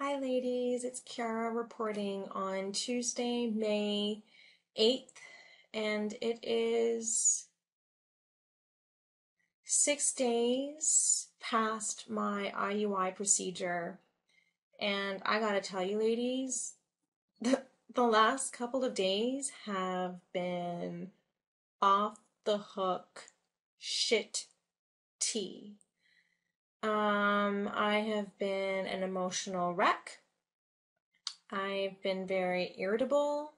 Hi ladies, it's Kiara reporting on Tuesday, May 8th, and it is 6 days past my IUI procedure, and I gotta tell you ladies, the last couple of days have been off the hook shit tea. I have been an emotional wreck. I've been very irritable.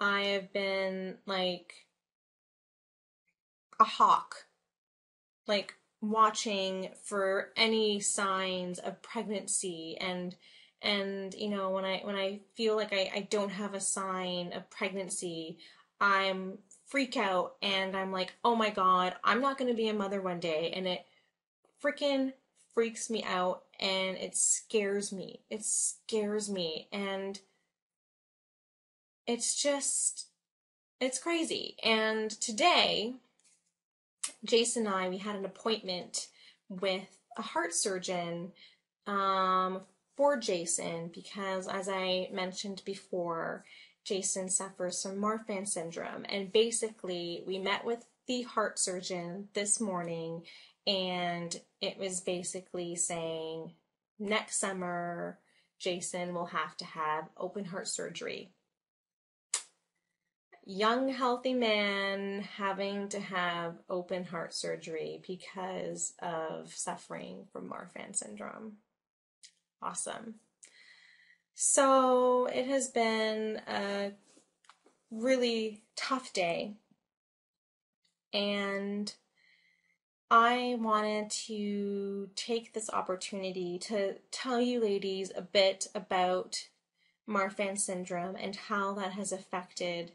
I have been like a hawk, like watching for any signs of pregnancy, and you know, when I feel like I don't have a sign of pregnancy, I'm freak out and I'm like, oh my god, I'm not gonna be a mother one day, and it freaking freaks me out and it scares me. It scares me, and it's crazy. And today, Jason and I, we had an appointment with a heart surgeon for Jason because, as I mentioned before, Jason suffers from Marfan syndrome. And basically, we met with the heart surgeon this morning, and it was basically saying next summer Jason will have to have open heart surgery. Young, healthy man having to have open heart surgery because of suffering from Marfan syndrome. Awesome. So it has been a really tough day, and I wanted to take this opportunity to tell you ladies a bit about Marfan syndrome and how that has affected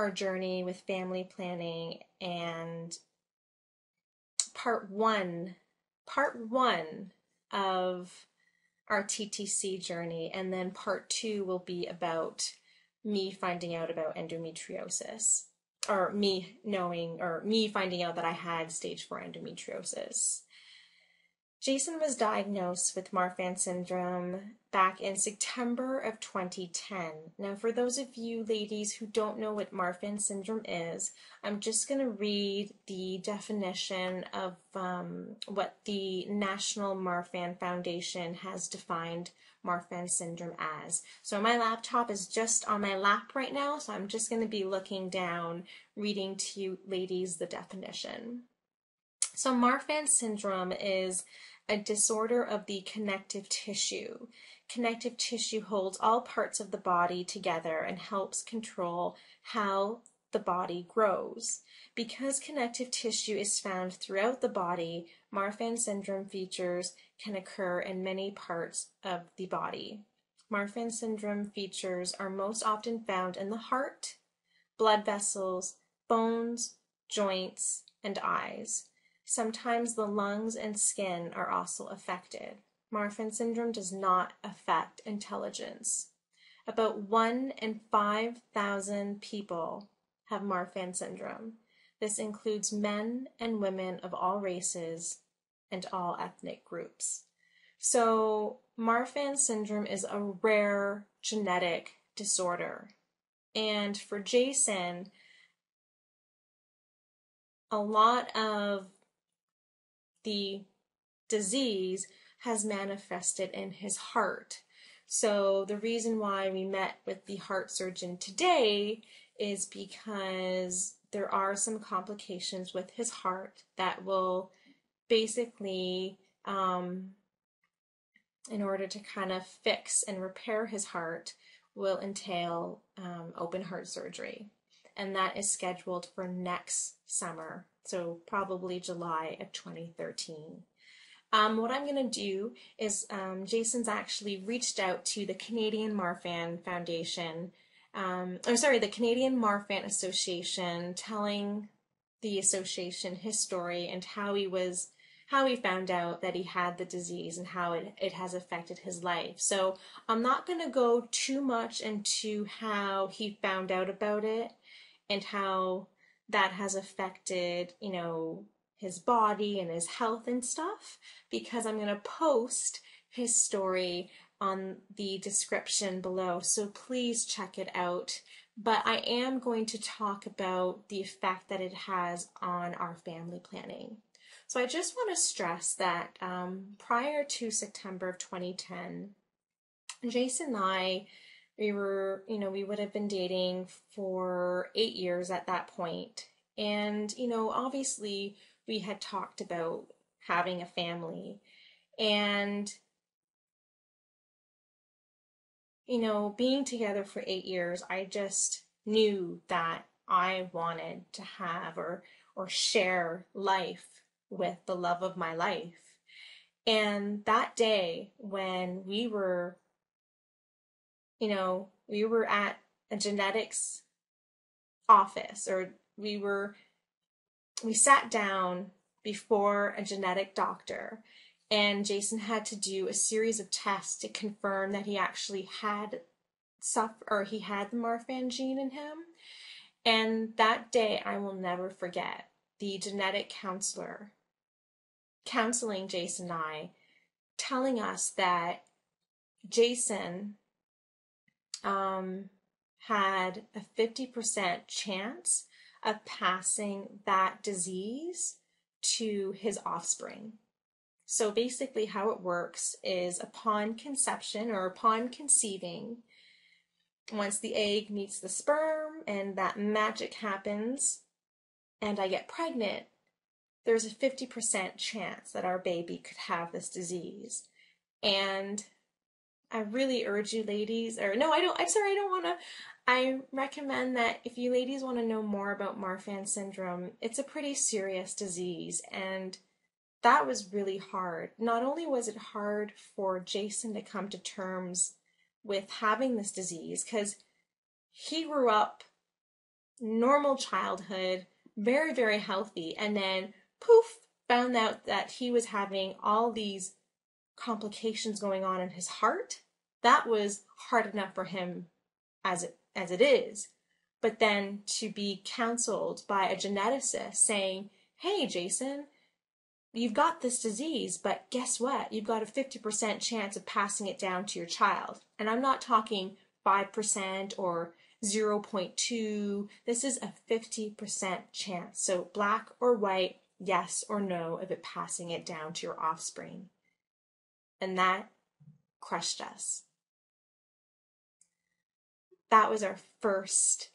our journey with family planning. And part one of our TTC journey, and then part two will be about me finding out about endometriosis. Or me knowing, or me finding out that I had stage 4 endometriosis. Jason was diagnosed with Marfan syndrome back in September of 2010. Now, for those of you ladies who don't know what Marfan syndrome is, I'm just going to read the definition of what the National Marfan Foundation has defined Marfan syndrome as. So my laptop is just on my lap right now, so I'm just going to be looking down, reading to you ladies the definition. So Marfan syndrome is a disorder of the connective tissue. Connective tissue holds all parts of the body together and helps control how the body grows. Because connective tissue is found throughout the body, Marfan syndrome features can occur in many parts of the body. Marfan syndrome features are most often found in the heart, blood vessels, bones, joints, and eyes. Sometimes the lungs and skin are also affected. Marfan syndrome does not affect intelligence. About 1 in 5,000 people have Marfan syndrome. This includes men and women of all races and all ethnic groups. So Marfan syndrome is a rare genetic disorder. And for Jason, a lot of the disease has manifested in his heart. So the reason why we met with the heart surgeon today is because there are some complications with his heart that will basically, in order to kind of fix and repair his heart, will entail open heart surgery. And that is scheduled for next summer, so probably July of 2013. What I'm going to do is, Jason's actually reached out to the Canadian Marfan Foundation, the Canadian Marfan Association, telling the association his story and how he found out that he had the disease and how it has affected his life. So I'm not going to go too much into how he found out about it and how that has affected, you know, his body and his health and stuff, because I'm going to post his story on the description below, so please check it out. But I am going to talk about the effect that it has on our family planning. So I just want to stress that prior to September of 2010, Jason and I, we would have been dating for 8 years at that point. And, obviously we had talked about having a family, and, being together for 8 years, I just knew that I wanted to have or share life with the love of my life. And that day when we were at a genetics office, or we sat down before a genetic doctor, and Jason had to do a series of tests to confirm that he actually had had the Marfan gene in him. And that day I will never forget the genetic counselor counseling Jason and I, telling us that Jason had a 50% chance of passing that disease to his offspring. So basically how it works is, upon conception, or upon conceiving, once the egg meets the sperm and that magic happens and I get pregnant, there's a 50% chance that our baby could have this disease. And I really urge you ladies, I recommend that if you ladies want to know more about Marfan syndrome, it's a pretty serious disease, and that was really hard. Not only was it hard for Jason to come to terms with having this disease, because he grew up normal childhood, very, very healthy, and then poof, found out that he was having all these complications going on in his heart. That was hard enough for him as it is. But then to be counseled by a geneticist saying, hey, Jason, you've got this disease, but guess what? You've got a 50% chance of passing it down to your child. And I'm not talking 5% or 0.2. This is a 50% chance. So black or white, yes or no, of it passing it down to your offspring. And that crushed us. That was our first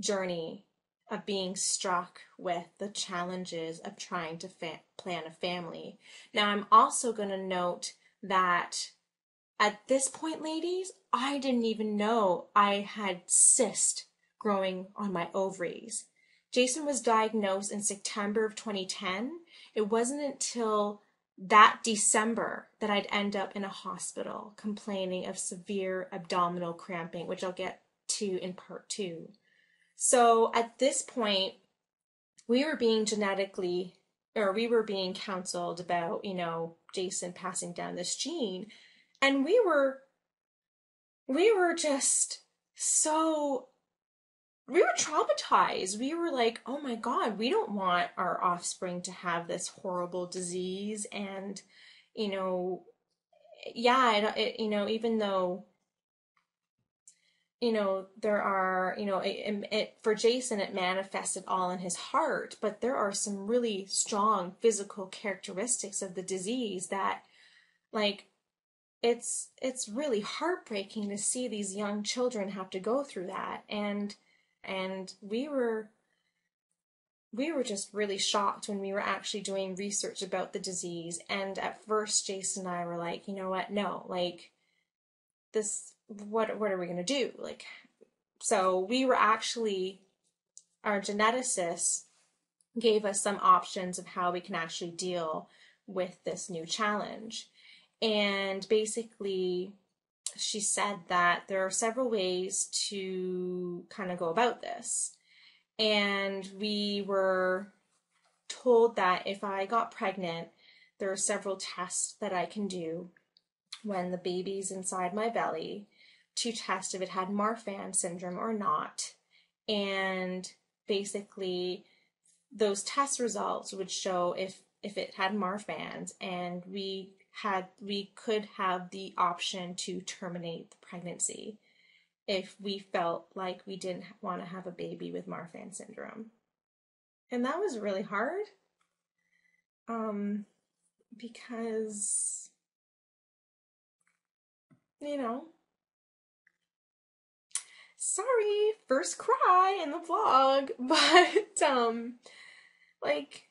journey of being struck with the challenges of trying to plan a family. Now, I'm also going to note that at this point, ladies, I didn't even know I had cyst growing on my ovaries. Jason was diagnosed in September of 2010. It wasn't until that December that I'd end up in a hospital complaining of severe abdominal cramping, which I'll get to in part 2. So at this point, we were being counseled about, Jason passing down this gene. And we were just so, we were traumatized. We were like, oh my God, we don't want our offspring to have this horrible disease. And, even though, there are, for Jason, it manifested all in his heart, but there are some really strong physical characteristics of the disease that, like, it's really heartbreaking to see these young children have to go through that. And we were just really shocked when we were actually doing research about the disease. And at first, Jason and I were like, you know what? No, like, this, what are we going to do? Like, so we were actually, our geneticist gave us some options of how we can actually deal with this new challenge. And basically she said that there are several ways to kind of go about this. And we were told that if I got pregnant, there are several tests that I can do when the baby's inside my belly to test if it had Marfan syndrome or not. And basically those test results would show if it had Marfan's, and we we could have the option to terminate the pregnancy if we felt like we didn't want to have a baby with Marfan syndrome. And that was really hard because, you know, sorry, first cry in the vlog, but like,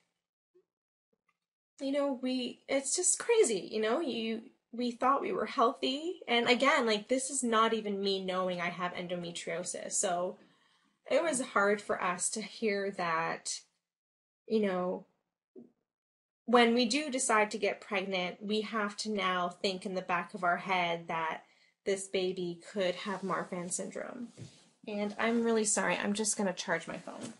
you know, it's just crazy, you know, we thought we were healthy. And again, like, this is not even me knowing I have endometriosis. So it was hard for us to hear that, you know, when we do decide to get pregnant, we have to now think in the back of our head that this baby could have Marfan syndrome. And I'm really sorry. I'm just going to charge my phone.